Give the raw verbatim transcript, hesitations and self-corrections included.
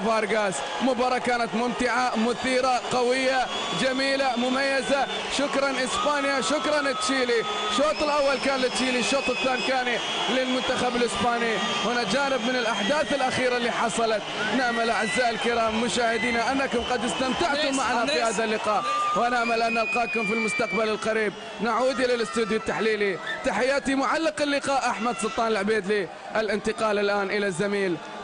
فارغاس. مباراة كانت ممتعة، مثيرة، قوية، جميلة، مميزة. شكرا إسبانيا، شكرا تشيلي. الشوط الأول كان لتشيلي، الشوط الثاني كان للمنتخب الإسباني. هنا جانب من الأحداث الأخيرة اللي حصلت. نأمل أعزائي الكرام مشاهدينا أنكم قد استمتعتم معنا في هذا اللقاء، ونأمل أن نلقاكم في المستقبل القريب. نعود إلى الاستوديو التحليلي. تحياتي معلق اللقاء أحمد سلطان العبيدلي. الانتقال الآن إلى الزميل